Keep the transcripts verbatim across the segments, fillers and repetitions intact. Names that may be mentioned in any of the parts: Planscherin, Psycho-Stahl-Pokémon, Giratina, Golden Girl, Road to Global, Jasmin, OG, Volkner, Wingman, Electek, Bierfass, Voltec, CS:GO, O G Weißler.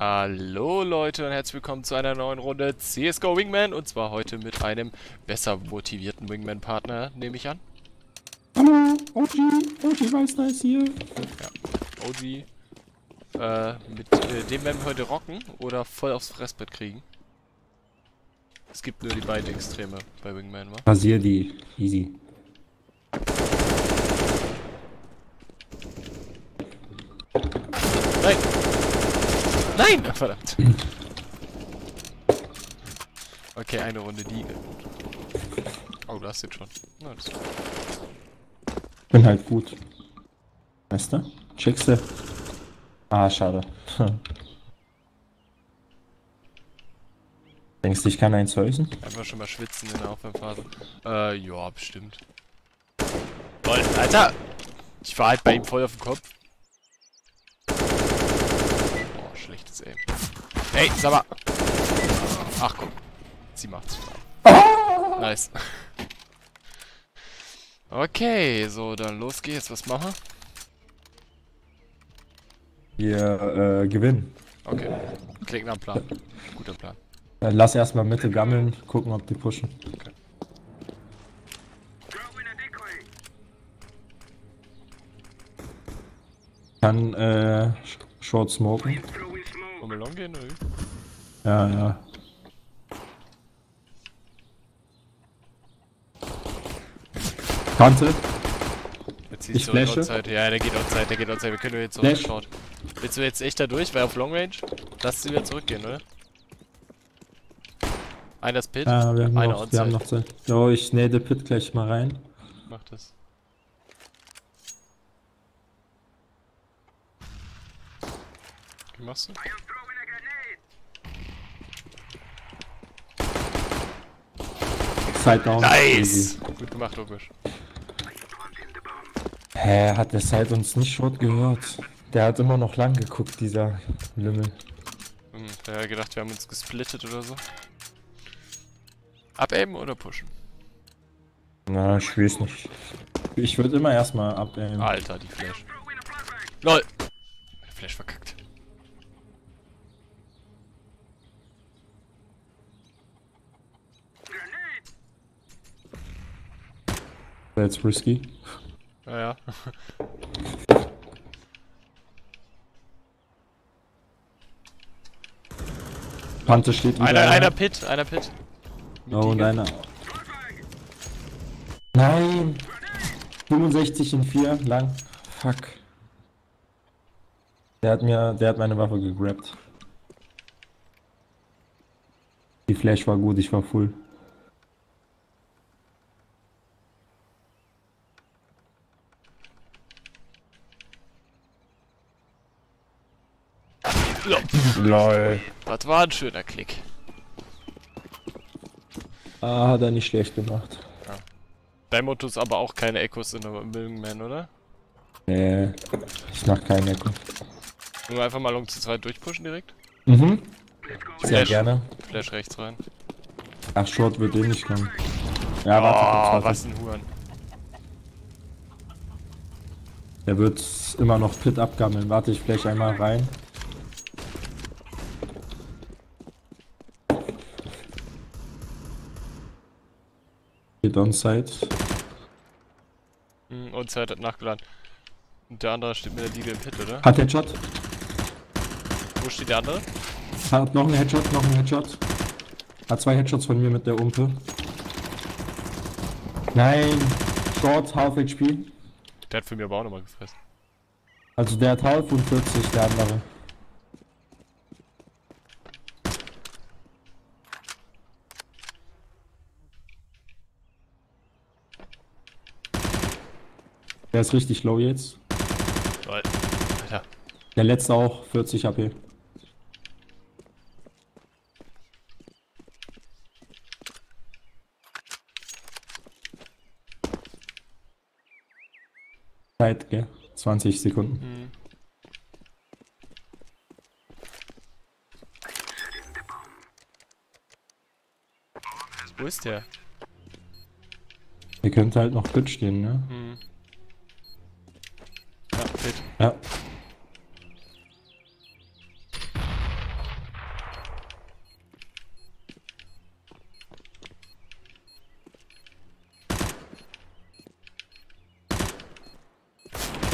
Hallo Leute und herzlich willkommen zu einer neuen Runde C S G O Wingman, und zwar heute mit einem besser motivierten Wingman-Partner, nehme ich an. Hallo, O G, O G Weißler ist hier. Ja, O G. Äh, mit äh, dem werden wir heute rocken oder voll aufs Fressbrett kriegen. Es gibt nur die beiden Extreme bei Wingman, wa? Rasier die, easy. Nein! Nein! Ach, verdammt! Okay, eine Runde die. Oh, du hast jetzt schon. Na, das ist gut. Bin halt gut. Weißt du? Checkst du? Ah, schade. Denkst du, ich kann eins häusen? Einfach schon mal schwitzen in der Aufwärmphase. Äh, joa, bestimmt. Lol, Alter! Ich war halt bei ihm voll auf dem Kopf. Schlechtes Aim. Hey, sag mal. Ach komm. Sie macht's. Nice. Okay, so, dann los geht's. Was machen wir? Wir äh, gewinnen. Okay. Klingt nach Plan. Guter Plan. Dann lass erstmal Mitte gammeln, gucken, ob die pushen. Okay. Kann äh, Short smoken. Wollen wir long gehen, oder wie? Ja, ja. Kante. Jetzt ich so flashe. Ja, der geht outside, der geht outside. Wir können jetzt auch short. Willst du jetzt echt da durch? Weil auf Long Range? Lass sie wieder zurückgehen, oder? Einer ist Pit, ja, wir haben einer noch, wir haben noch Zeit. Jo, oh, ich nähe den Pit gleich mal rein. Mach das. Wie machst du? Side down. Nice! Easy. Gut gemacht, Lukas. Hä, hat der Side uns nicht short gehört? Der hat immer noch lang geguckt, dieser Lümmel. Hm, der hat gedacht, wir haben uns gesplittet oder so. Abaimen oder pushen? Na, ich weiß nicht. Ich würde immer erstmal abaimen. Alter, die Flash. LOL! Der Flash verkackt. Jetzt risky. Ja, ja. Pante steht wieder. Einer, einer Pit, einer Pit. Oh, und einer. Nein! fünfundsechzig in vier, lang. Fuck. Der hat mir, der hat meine Waffe gegrabt. Die Flash war gut, ich war full. Lol. Das war ein schöner Klick. Ah, hat er nicht schlecht gemacht. Ja. Dein Motto ist aber auch keine Echos in der Wingman, oder? Nee, ich mach keine Echo. Wollen wir einfach mal um zu zweit durchpushen direkt? Mhm. Sehr Flash. Gerne. Flash rechts rein. Ach, Short wird eh nicht kommen. Ja, warte, oh, was ein Huren. Der wird immer noch Pit abgammeln. Warte, ich flash einmal rein. Onside. Mm, Onside hat nachgeladen. Und der andere steht mit der Diegel im Pit, oder? Hat Headshot. Wo steht der andere? Hat noch einen Headshot, noch einen Headshot. Hat zwei Headshots von mir mit der Umpe. Nein! Short, half H P. Der hat für mich aber auch nochmal gefressen. Also der hat half und vierzig, der andere. Der ist richtig low jetzt. Alter. Der letzte auch, vierzig H P. Zeit, gell? zwanzig Sekunden. Mhm. Wo ist der? Der könnte halt noch Pit stehen, ne? Mhm. Ja.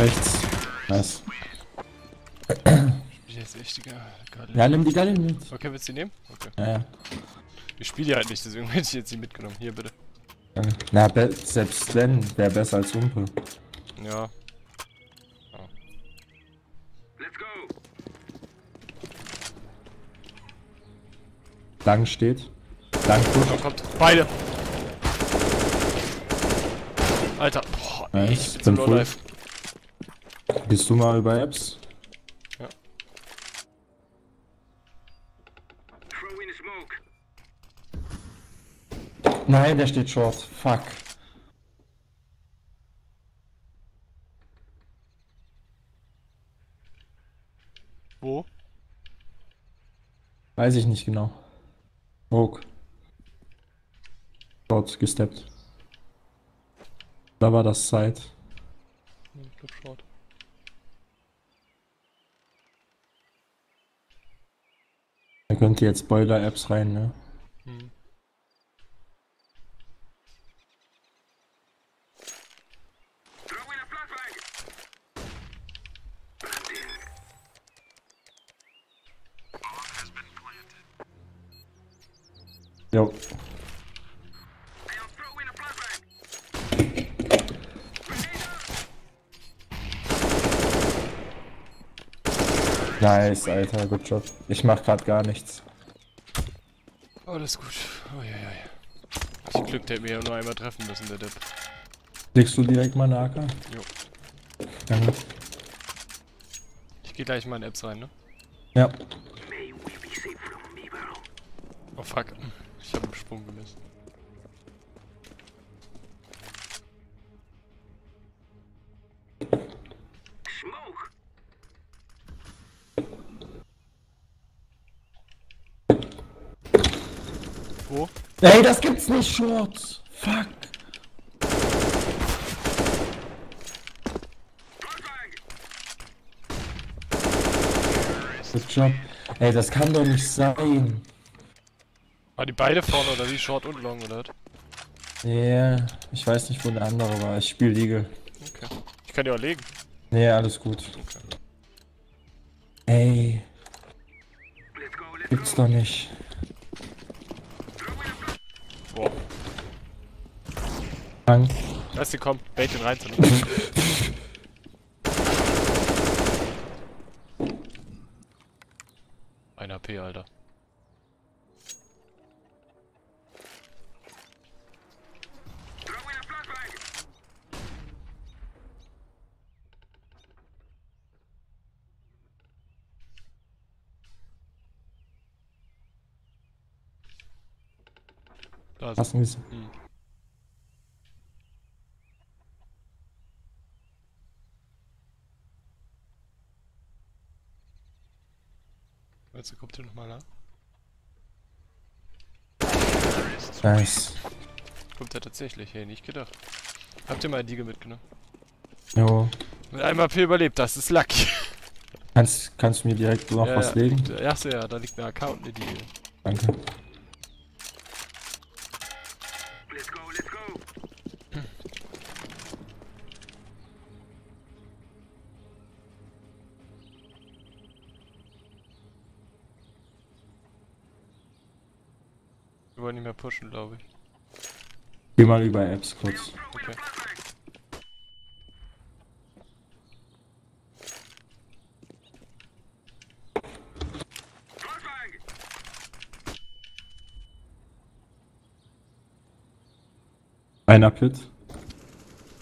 rechts. Nice. Ich bin jetzt echt die Gardine. Ja, nimm die Gardine mit. Okay, willst du die nehmen? Okay. Ja, ja. Ich spiele die halt nicht, deswegen hätte ich jetzt die mitgenommen. Hier, bitte. Ja. Na, selbst wenn, wäre besser als Humpe. Ja. Oh. Let's go! Lang steht. Lang gut. Kommt. Beide! Alter, boah, ey, nice. Ich bin so live. Gehst du mal über Apps? Ja. Nein, der steht short. Fuck. Wo? Weiß ich nicht genau. Rogue. Short gesteppt. Da war das Side. Ich glaub short. Da könnt ihr jetzt Boiler-Apps rein, ne? Hm. Jo. Nice, Alter, gut Job. Ich mach grad gar nichts. Alles gut. Oh ja, ja, ja. Zum Glück, der hätte mich ja nur einmal treffen müssen, der Depp. Legst du direkt mal eine A K? Jo. Danke. Ich geh gleich mal in Apps rein, ne? Ja. Oh fuck. Ich hab einen Sprung gemisst. Wo? Ey, das gibt's nicht, Shorts! Fuck! Das Job. Ey, das kann doch nicht sein. War die beide vorne oder wie? Short und Long oder? Ja, yeah, ich weiß nicht, wo der andere war. Ich spiele Legal. Okay. Ich kann dir auch legen. Nee, yeah, alles gut. Okay. Ey. Let's go, let's gibt's go. Doch nicht. Boah. Lang. Lass die kommen. Bait den rein. Ein H P, Alter. Lassen wir sie. Hm. Also kommt ihr nochmal an? Nice. Kommt er tatsächlich, hey, nicht gedacht. Habt ihr mal die mitgenommen? Jo. Mit einem A P überlebt, das ist lucky. Kannst, kannst du mir direkt noch ja, was ja, legen? Liegt, achso, ja, da liegt eine Account in die. Danke. Wir wollen nicht mehr pushen, glaube ich. Geh mal über Apps kurz. Okay. Einer Pit.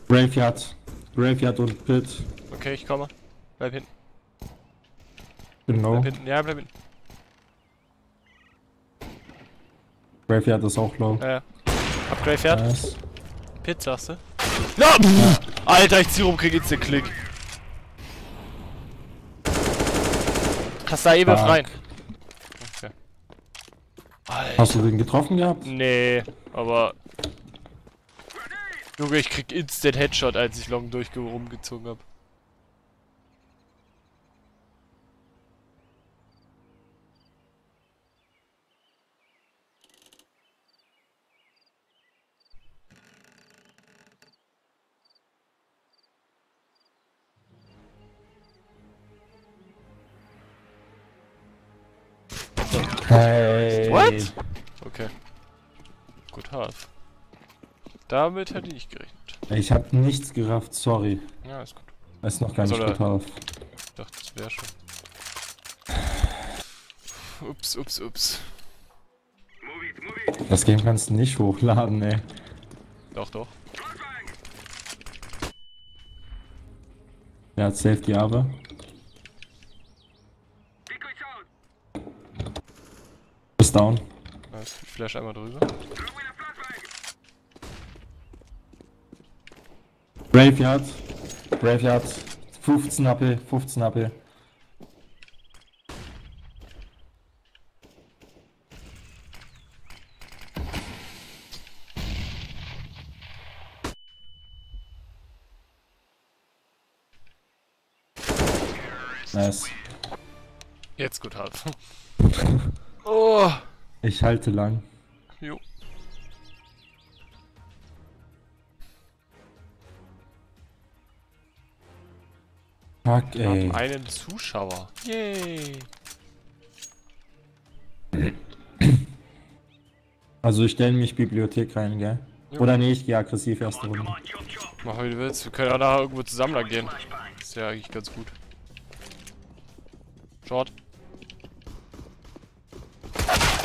Graveyard. Graveyard und Pit. Okay, ich komme. Bleib hinten. Genau. Bleib hinten. Ja, bleib hinten. Graveyard ist auch low. Ja, ja. Ab Graveyard. Nice. Pit, sagst du? No! Ja. Alter, ich zieh rum, krieg jetzt den Klick. Hast da eben rein. Okay. Alter. Hast du den getroffen gehabt? Nee, aber... Junge, ich krieg instant Headshot, als ich Long durch rumgezogen hab. Hey. What? Okay. Good half. Damit hätte ich gerechnet. Ich hab nichts gerafft, sorry. Ja, ist gut. Ist noch gar nicht gut half. Ich dachte, das wäre schon. Ups, ups, ups. Das Game kannst du nicht hochladen, ey. Doch, doch. Er hat safe die Arbe. Ist down. Nice. Ich flash einmal drüber. Graveyard. Graveyard. fünfzehn H P. fünfzehn H P. Nice. Jetzt gut half. Oh. Ich halte lang. Jo. Fuck, ey. Wir haben einen Zuschauer. Yay. Also ich stelle mich Bibliothek rein, gell? Jo. Oder nee, ich gehe aggressiv erste Runde. Mach wie du willst, wir können auch da irgendwo zusammen lang gehen. Ist ja eigentlich ganz gut. Short.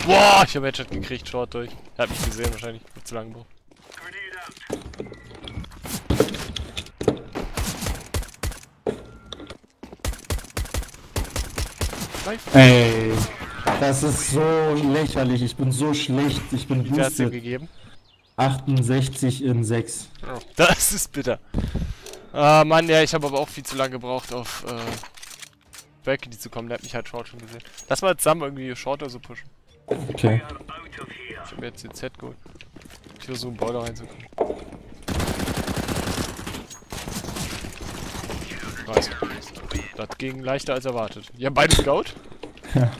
Wow, ich habe Headshot gekriegt, Short durch. Er hat mich gesehen wahrscheinlich, ich hab zu lange gebraucht. Ey, das ist so lächerlich, ich bin so schlecht, ich bin boosted. Wie viel hast du ihm gegeben? achtundsechzig in sechs. Oh, das ist bitter. Ah, Mann, ja, ich habe aber auch viel zu lange gebraucht auf, äh... Back in die zu kommen, der hat mich halt Short schon gesehen. Lass mal zusammen irgendwie Short oder so pushen. Okay. Ich hab jetzt den Z geholt. Ich versuche einen Ball da reinzukommen. Nice. Das ging leichter als erwartet. Wir haben beide Scout? Ja.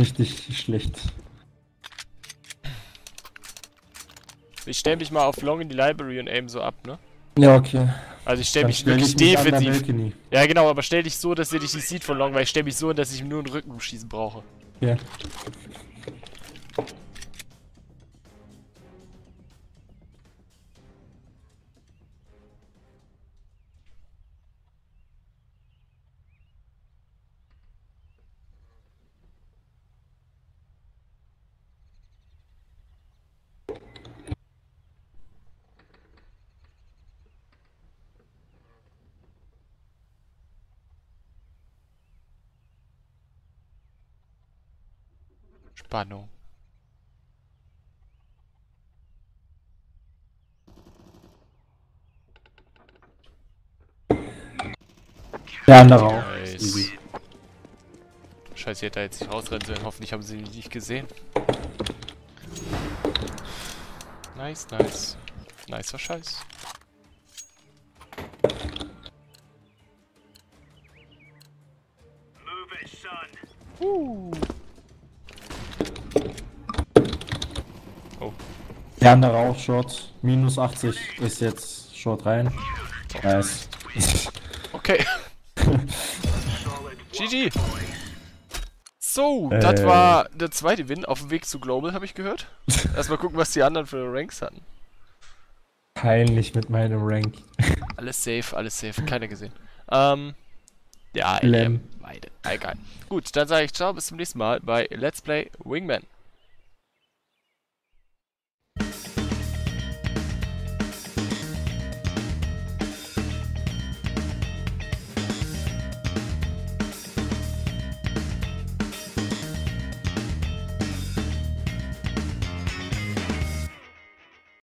Richtig schlecht. Ich stell mich mal auf Long in die Library und aim so ab, ne? Ja, okay. Also ich stell mich stell wirklich mich defensiv. Ja genau, aber stell dich so, dass ihr dich nicht sieht von Long, weil ich stell mich so, dass ich nur einen Rücken schießen brauche. Ja. Yeah. Spannung. Der andere auch. Nice. Scheiße, ich hätte da jetzt nicht rausrennen sollen. Hoffentlich haben sie mich nicht gesehen. Nice, nice. Nicer Scheiß. Move it, son. Uh. Der andere auch Short, minus achtzig ist jetzt Short rein. Nice. Okay. G G. So, äh. das war der zweite Win auf dem Weg zu Global, habe ich gehört. Erstmal gucken, was die anderen für Ranks hatten. Peinlich mit meinem Rank. Alles safe, alles safe, keiner gesehen. Ähm, ja, beide. Egal. Gut, dann sage ich ciao, bis zum nächsten Mal bei Let's Play Wingman.